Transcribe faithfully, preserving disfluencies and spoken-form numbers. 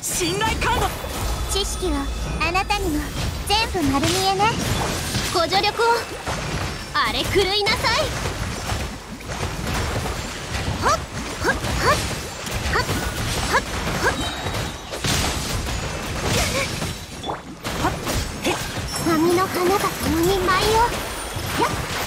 信頼感度。知識をあなたにも全部丸見えね。ご助力をあれ狂いなさい。ほっほっほっほっほっほっほっほっ。網の花が共に舞いを。よっ